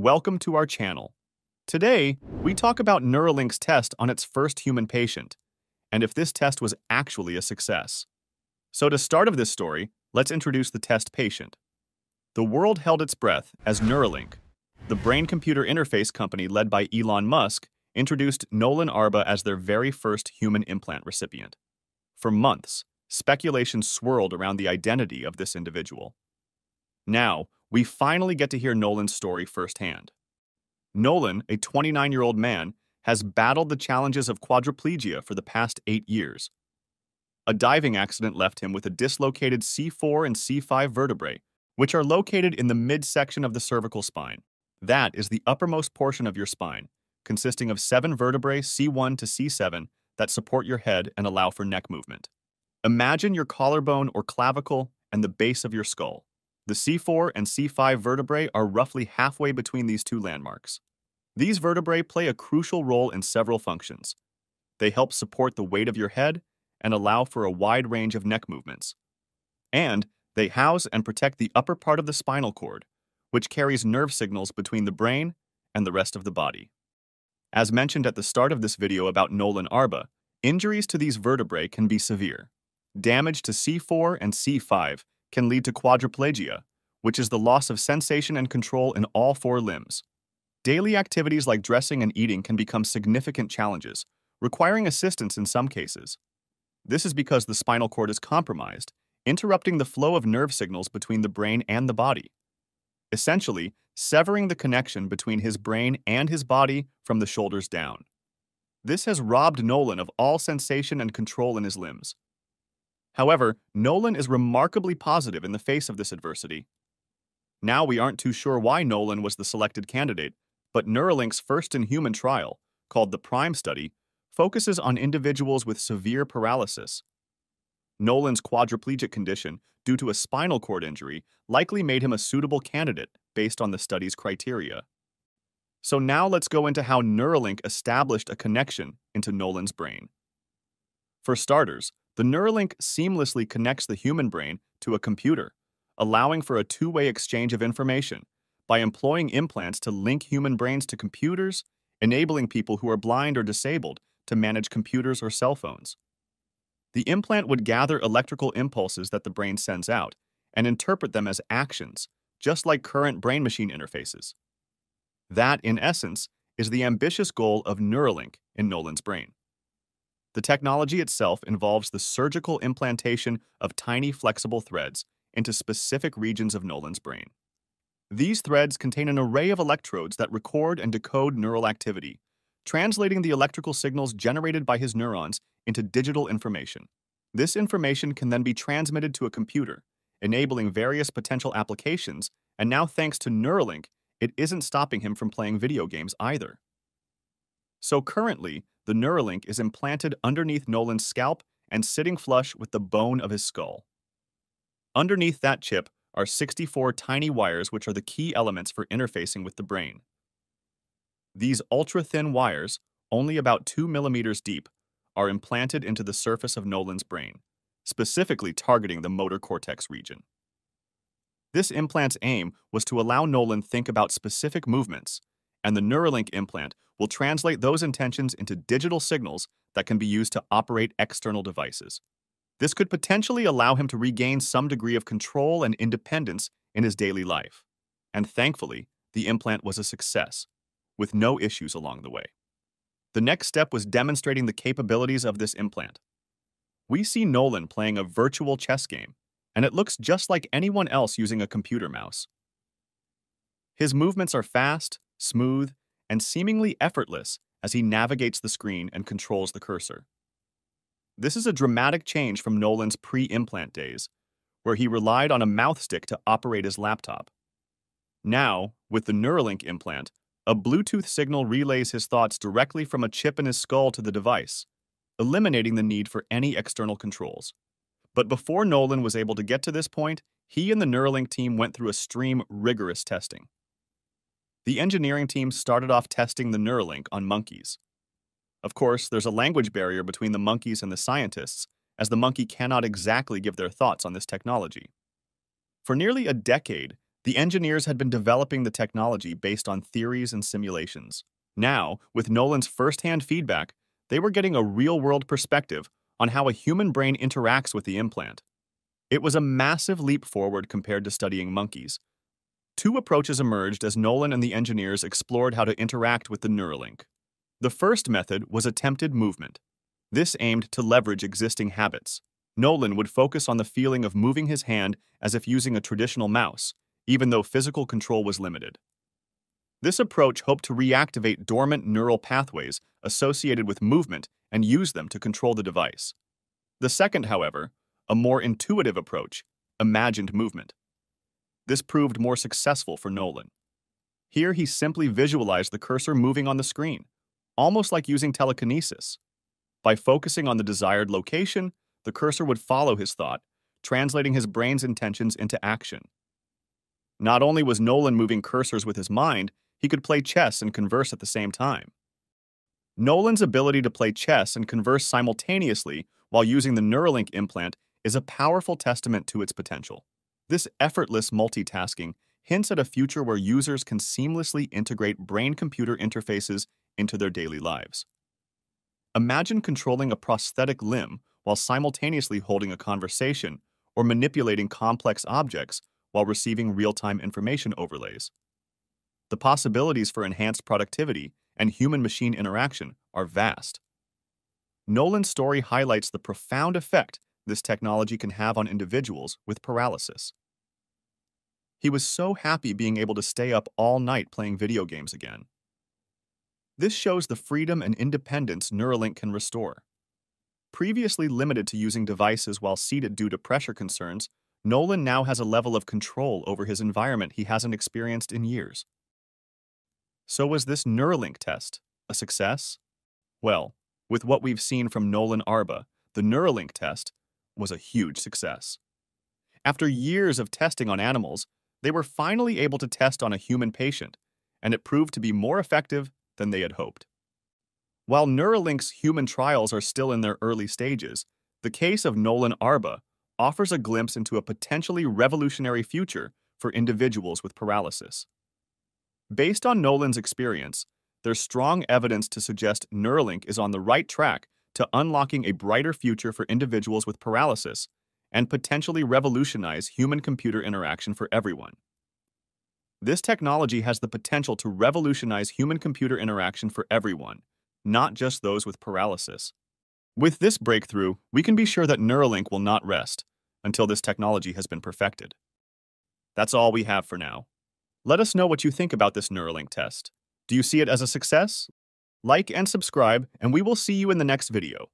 Welcome to our channel. Today, we talk about Neuralink's test on its first human patient, and if this test was actually a success. So to start of this story, let's introduce the test patient. The world held its breath as Neuralink, the brain-computer interface company led by Elon Musk, introduced Nolan Arba as their very first human implant recipient. For months, speculation swirled around the identity of this individual. Now, we finally get to hear Nolan's story firsthand. Nolan, a 29-year-old man, has battled the challenges of quadriplegia for the past 8 years. A diving accident left him with a dislocated C4 and C5 vertebrae, which are located in the midsection of the cervical spine. That is the uppermost portion of your spine, consisting of 7 vertebrae C1 to C7 that support your head and allow for neck movement. Imagine your collarbone or clavicle and the base of your skull. The C4 and C5 vertebrae are roughly halfway between these two landmarks. These vertebrae play a crucial role in several functions. They help support the weight of your head and allow for a wide range of neck movements. And they house and protect the upper part of the spinal cord, which carries nerve signals between the brain and the rest of the body. As mentioned at the start of this video about Nolan Arba, injuries to these vertebrae can be severe. Damage to C4 and C5 can lead to quadriplegia, which is the loss of sensation and control in all 4 limbs. Daily activities like dressing and eating can become significant challenges, requiring assistance in some cases. This is because the spinal cord is compromised, interrupting the flow of nerve signals between the brain and the body, essentially severing the connection between his brain and his body from the shoulders down. This has robbed Nolan of all sensation and control in his limbs. However, Nolan is remarkably positive in the face of this adversity. Now we aren't too sure why Nolan was the selected candidate, but Neuralink's first-in-human trial, called the Prime study, focuses on individuals with severe paralysis. Nolan's quadriplegic condition, due to a spinal cord injury, likely made him a suitable candidate based on the study's criteria. So now let's go into how Neuralink established a connection into Nolan's brain. For starters, the Neuralink seamlessly connects the human brain to a computer, allowing for a two-way exchange of information by employing implants to link human brains to computers, enabling people who are blind or disabled to manage computers or cell phones. The implant would gather electrical impulses that the brain sends out and interpret them as actions, just like current brain-machine interfaces. That, in essence, is the ambitious goal of Neuralink in Nolan's brain. The technology itself involves the surgical implantation of tiny flexible threads into specific regions of Nolan's brain. These threads contain an array of electrodes that record and decode neural activity, translating the electrical signals generated by his neurons into digital information. This information can then be transmitted to a computer, enabling various potential applications, and now thanks to Neuralink, it isn't stopping him from playing video games either. So currently, the Neuralink is implanted underneath Nolan's scalp and sitting flush with the bone of his skull. Underneath that chip are 64 tiny wires, which are the key elements for interfacing with the brain. These ultra-thin wires, only about 2 millimeters deep, are implanted into the surface of Nolan's brain, specifically targeting the motor cortex region. This implant's aim was to allow Nolan to think about specific movements, and the Neuralink implant will translate those intentions into digital signals that can be used to operate external devices. This could potentially allow him to regain some degree of control and independence in his daily life. And thankfully, the implant was a success, with no issues along the way. The next step was demonstrating the capabilities of this implant. We see Nolan playing a virtual chess game, and it looks just like anyone else using a computer mouse. His movements are fast, smooth, and seemingly effortless as he navigates the screen and controls the cursor. This is a dramatic change from Nolan's pre-implant days, where he relied on a mouth stick to operate his laptop. Now, with the Neuralink implant, a Bluetooth signal relays his thoughts directly from a chip in his skull to the device, eliminating the need for any external controls. But before Nolan was able to get to this point, he and the Neuralink team went through a stream of rigorous testing. The engineering team started off testing the Neuralink on monkeys. Of course, there's a language barrier between the monkeys and the scientists, as the monkey cannot exactly give their thoughts on this technology. For nearly a decade, The engineers had been developing the technology based on theories and simulations. Now, with Nolan's first-hand feedback, they were getting a real-world perspective on how a human brain interacts with the implant. It was a massive leap forward compared to studying monkeys. Two approaches emerged as Nolan and the engineers explored how to interact with the Neuralink. The first method was attempted movement. This aimed to leverage existing habits. Nolan would focus on the feeling of moving his hand as if using a traditional mouse, even though physical control was limited. This approach hoped to reactivate dormant neural pathways associated with movement and use them to control the device. The second, however, a more intuitive approach, imagined movement. This proved more successful for Nolan. Here he simply visualized the cursor moving on the screen, almost like using telekinesis. By focusing on the desired location, the cursor would follow his thought, translating his brain's intentions into action. Not only was Nolan moving cursors with his mind, he could play chess and converse at the same time. Nolan's ability to play chess and converse simultaneously while using the Neuralink implant is a powerful testament to its potential. This effortless multitasking hints at a future where users can seamlessly integrate brain-computer interfaces into their daily lives. Imagine controlling a prosthetic limb while simultaneously holding a conversation or manipulating complex objects while receiving real-time information overlays. The possibilities for enhanced productivity and human-machine interaction are vast. Nolan's story highlights the profound effect this technology can have on individuals with paralysis. He was so happy being able to stay up all night playing video games again. This shows the freedom and independence Neuralink can restore. Previously limited to using devices while seated due to pressure concerns, Nolan now has a level of control over his environment he hasn't experienced in years. So was this Neuralink test a success? Well, with what we've seen from Nolan Arba, the Neuralink test was a huge success. After years of testing on animals, they were finally able to test on a human patient, and it proved to be more effective than they had hoped. While Neuralink's human trials are still in their early stages, the case of Nolan Arba offers a glimpse into a potentially revolutionary future for individuals with paralysis. Based on Nolan's experience, there's strong evidence to suggest Neuralink is on the right track to unlocking a brighter future for individuals with paralysis and potentially revolutionize human-computer interaction for everyone. This technology has the potential to revolutionize human-computer interaction for everyone, not just those with paralysis. With this breakthrough, we can be sure that Neuralink will not rest until this technology has been perfected. That's all we have for now. Let us know what you think about this Neuralink test. Do you see it as a success? Like and subscribe, and we will see you in the next video.